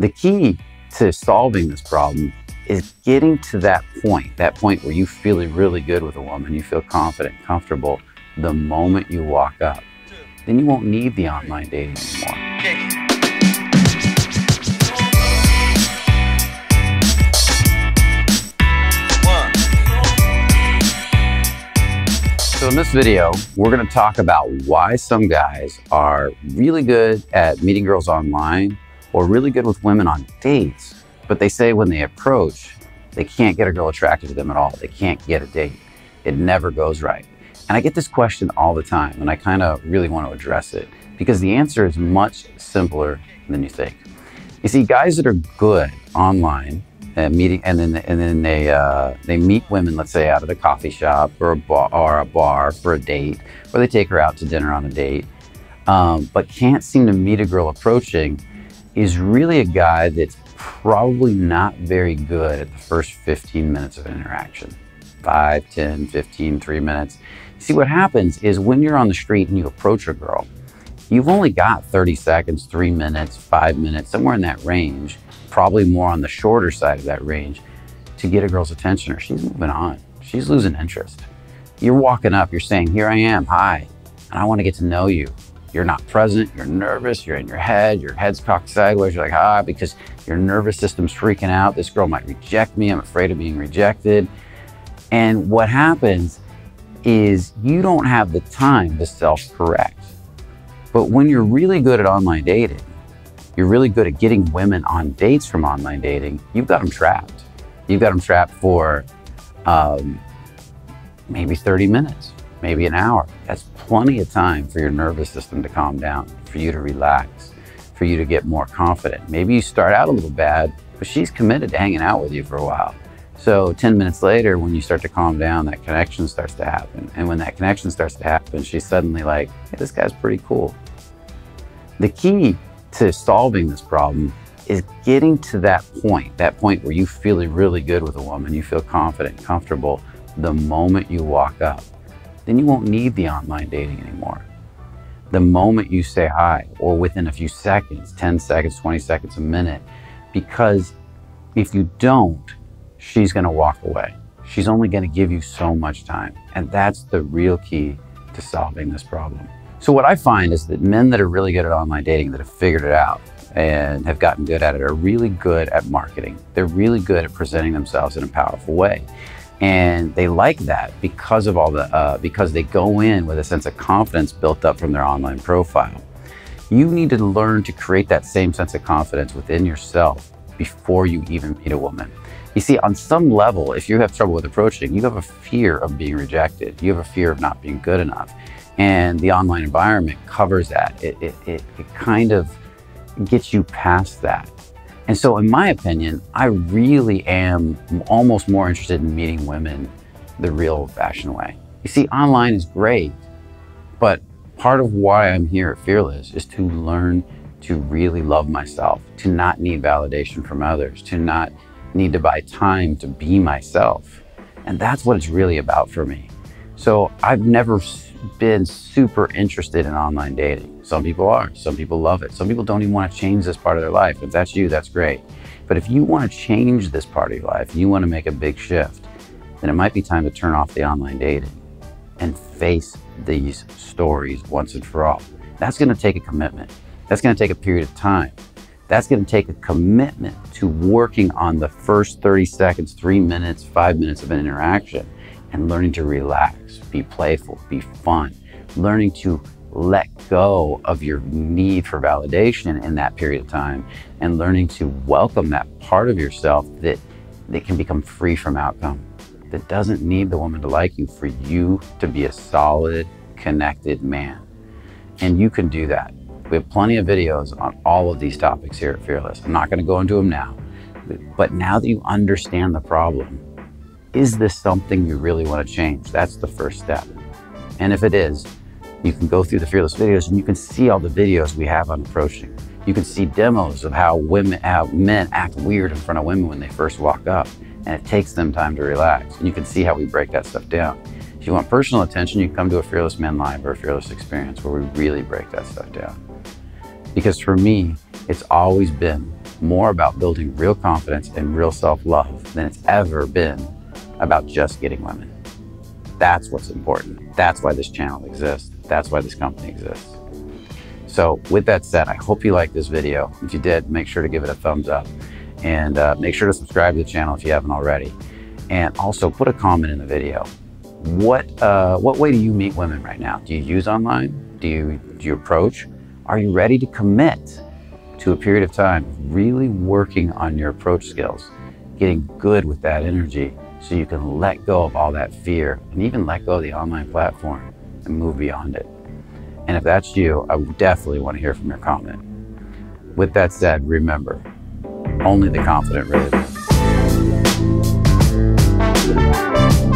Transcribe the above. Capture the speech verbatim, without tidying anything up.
The key to solving this problem is getting to that point, that point where you feel really good with a woman, you feel confident, comfortable, the moment you walk up. Then you won't need the online dating anymore. Okay. So in this video, we're gonna talk about why some guys are really good at meeting girls online or really good with women on dates, but they say when they approach, they can't get a girl attracted to them at all. They can't get a date. It never goes right. And I get this question all the time, and I kind of really want to address it because the answer is much simpler than you think. You see, guys that are good online and meeting, and then and then they uh, they meet women, let's say out at a coffee shop or a bar, or a bar for a date, or they take her out to dinner on a date, um, but can't seem to meet a girl approaching, is really a guy that's probably not very good at the first fifteen minutes of interaction. five, ten, fifteen, three minutes. See, what happens is when you're on the street and you approach a girl, you've only got thirty seconds, three minutes, five minutes, somewhere in that range, probably more on the shorter side of that range, to get a girl's attention, or she's moving on. She's losing interest. You're walking up, you're saying, "Here I am, hi, and I want to get to know you." You're not present, you're nervous, you're in your head, your head's cocked sideways, you're like, ah, because your nervous system's freaking out. This girl might reject me, I'm afraid of being rejected. And what happens is you don't have the time to self-correct. But when you're really good at online dating, you're really good at getting women on dates from online dating, you've got them trapped. You've got them trapped for um, maybe thirty minutes. Maybe an hour. That's plenty of time for your nervous system to calm down, for you to relax, for you to get more confident. Maybe you start out a little bad, but she's committed to hanging out with you for a while. So ten minutes later, when you start to calm down, that connection starts to happen. And when that connection starts to happen, she's suddenly like, hey, this guy's pretty cool. The key to solving this problem is getting to that point, that point where you feel really good with a woman, you feel confident, comfortable, the moment you walk up. Then you won't need the online dating anymore. The moment you say hi, or within a few seconds, ten seconds, twenty seconds, a minute, because if you don't, she's gonna walk away. She's only gonna give you so much time. And that's the real key to solving this problem. So what I find is that men that are really good at online dating, that have figured it out and have gotten good at it, are really good at marketing. They're really good at presenting themselves in a powerful way. And they like that because of all the uh, because they go in with a sense of confidence built up from their online profile. You need to learn to create that same sense of confidence within yourself before you even meet a woman. You see, on some level, if you have trouble with approaching, you have a fear of being rejected. You have a fear of not being good enough. And the online environment covers that. It, it, it, it kind of gets you past that. And so in my opinion, I really am almost more interested in meeting women the real old fashioned way. You see, online is great, but part of why I'm here at Fearless is to learn to really love myself, to not need validation from others, to not need to buy time to be myself. And that's what it's really about for me. So I've never been super interested in online dating. Some people are, some people love it. Some people don't even want to change this part of their life. If that's you, that's great. But if you want to change this part of your life, you want to make a big shift, then it might be time to turn off the online dating and face these stories once and for all. That's going to take a commitment. That's going to take a period of time. That's going to take a commitment to working on the first thirty seconds, three minutes, five minutes of an interaction, and learning to relax, be playful, be fun, learning to let go of your need for validation in that period of time, and learning to welcome that part of yourself that, that can become free from outcome, that doesn't need the woman to like you for you to be a solid, connected man. And you can do that. We have plenty of videos on all of these topics here at Fearless. I'm not gonna go into them now, but now that you understand the problem, is this something you really want to change? That's the first step. And if it is, you can go through the Fearless videos and you can see all the videos we have on approaching. You can see demos of how women, how men act weird in front of women when they first walk up, and it takes them time to relax. And you can see how we break that stuff down. If you want personal attention, you can come to a Fearless Men Live or a Fearless Experience, where we really break that stuff down. Because for me, it's always been more about building real confidence and real self-love than it's ever been about just getting women. That's what's important. That's why this channel exists. That's why this company exists. So with that said, I hope you liked this video. If you did, make sure to give it a thumbs up and uh, make sure to subscribe to the channel if you haven't already. And also put a comment in the video. What, uh, what way do you meet women right now? Do you use online? Do you, do you approach? Are you ready to commit to a period of time really working on your approach skills, getting good with that energy so you can let go of all that fear and even let go of the online platform and move beyond it? And if that's you, I definitely want to hear from your comment. With that said, remember, only the confident really live.